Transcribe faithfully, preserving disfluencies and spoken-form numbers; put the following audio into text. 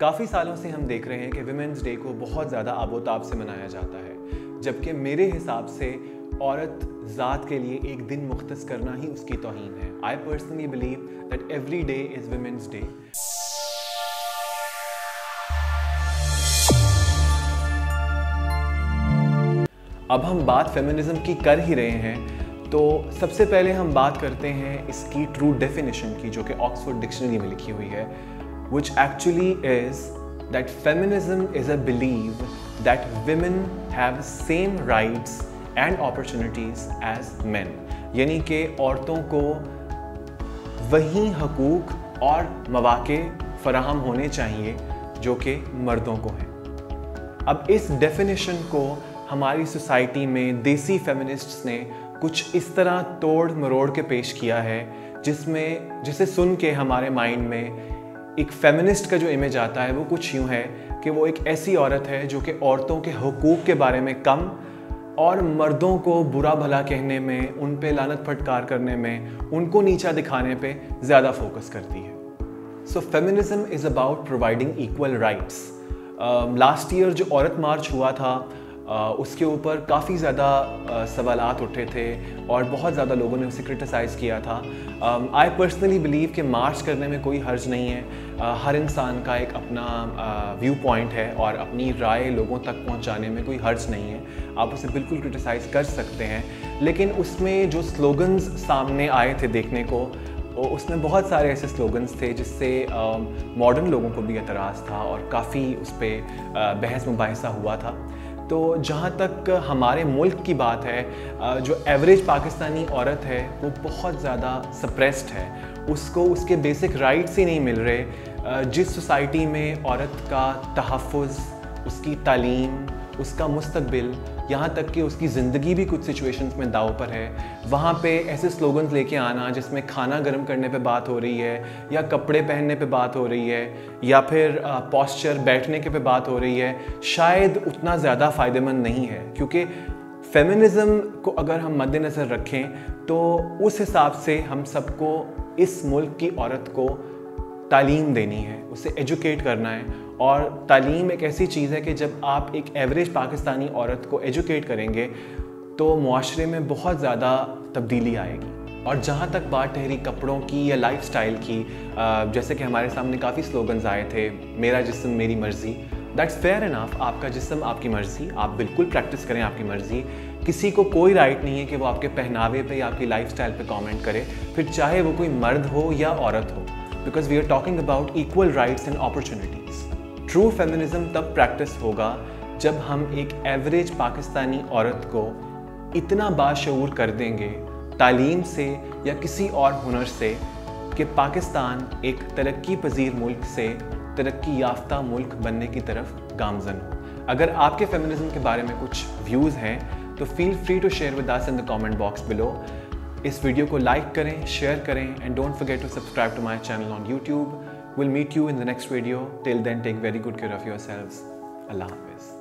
काफ़ी सालों से हम देख रहे हैं कि विमेंस डे को बहुत ज़्यादा आबोताब से मनाया जाता है, जबकि मेरे हिसाब से औरत ज़ात के लिए एक दिन मुख्तस करना ही उसकी तौहीन है। I personally believe that every day is women's day. अब हम बात फेमिनिज़म की कर ही रहे हैं तो सबसे पहले हम बात करते हैं इसकी ट्रू डेफिनेशन की, जो कि ऑक्सफोर्ड डिक्शनरी में लिखी हुई है, which actually is that feminism is a belief that women have same rights and opportunities as men, यानी कि औरतों को वही हकूक़ और मवाक़े फराहम होने चाहिए जो कि मर्दों को हैं। अब इस डेफिनेशन को हमारी सोसाइटी में देसी फेमिनिस्ट्स ने कुछ इस तरह तोड़ मरोड़ के पेश किया है जिसमें जिसे सुन के हमारे माइंड में एक फेमिनिस्ट का जो इमेज आता है वो कुछ यूँ है कि वो एक ऐसी औरत है जो कि औरतों के हकूक़ के बारे में कम और मर्दों को बुरा भला कहने में, उन पे लानत फटकार करने में, उनको नीचा दिखाने पे ज़्यादा फोकस करती है। So feminism is about providing equal rights. Last year जो औरत मार्च हुआ था Uh, उसके ऊपर काफ़ी ज़्यादा uh, सवालात उठे थे और बहुत ज़्यादा लोगों ने उसे क्रिटिसाइज़ किया था। आई पर्सनली बिलीव कि मार्च करने में कोई हर्ज नहीं है। uh, हर इंसान का एक अपना व्यू uh, पॉइंट है और अपनी राय लोगों तक पहुंचाने में कोई हर्ज नहीं है। आप उसे बिल्कुल क्रिटिसाइज़ कर सकते हैं, लेकिन उसमें जो स्लोगन्स सामने आए थे देखने को, उसमें बहुत सारे ऐसे स्लोगन्स थे जिससे मॉडर्न लोगों को भी एतराज़ था और काफ़ी उस पर बहस मुबाहिसा हुआ था। तो जहाँ तक हमारे मुल्क की बात है, जो एवरेज पाकिस्तानी औरत है वो बहुत ज़्यादा सप्रेस्ड है, उसको उसके बेसिक राइट्स ही नहीं मिल रहे। जिस सोसाइटी में औरत का तहफ़्फ़ुज़, उसकी तालीम, उसका मुस्तकबिल, यहाँ तक कि उसकी ज़िंदगी भी कुछ सिचुएशंस में दाव पर है, वहाँ पे ऐसे स्लोगन्स लेके आना जिसमें खाना गर्म करने पे बात हो रही है, या कपड़े पहनने पे बात हो रही है, या फिर पोस्चर बैठने के पे बात हो रही है, शायद उतना ज़्यादा फ़ायदेमंद नहीं है। क्योंकि फेमिनिज़म को अगर हम मद्देनज़र रखें तो उस हिसाब से हम सबको, इस मुल्क की औरत को तालीम देनी है, उसे एजुकेट करना है। और तालीम एक ऐसी चीज़ है कि जब आप एक एवरेज पाकिस्तानी औरत को एजुकेट करेंगे तो मुआशरे में बहुत ज़्यादा तब्दीली आएगी। और जहाँ तक बात ठहरी कपड़ों की या लाइफस्टाइल की, जैसे कि हमारे सामने काफ़ी स्लोगन्स आए थे, मेरा जिस्म मेरी मर्ज़ी, दैट्स फेयर इनफ। आपका जिस्म आपकी मर्ज़ी, आप बिल्कुल प्रैक्टिस करें आपकी मर्ज़ी, किसी को कोई राइट नहीं है कि वो आपके पहनावे पर या आपकी लाइफस्टाइल पे कॉमेंट करे, फिर चाहे वो कोई मर्द हो या औरत हो, because we are talking about equal rights and opportunities. True feminism तब प्रैक्टिस होगा जब हम एक एवरेज पाकिस्तानी औरत को इतना बाशऊर कर देंगे तालीम से या किसी और हुनर से कि पाकिस्तान एक तरक्की पजीर मुल्क से तरक्की याफ्ता मुल्क बनने की तरफ गामजन हो। अगर आपके फेमिनिज़म के बारे में कुछ व्यूज़ हैं तो feel free to share with us in the comment box below. इस वीडियो को लाइक करें, शेयर करें, and don't forget to subscribe to my channel on YouTube. We'll meet you in the next video. Till then, take very good care of yourselves. Allah Hafiz.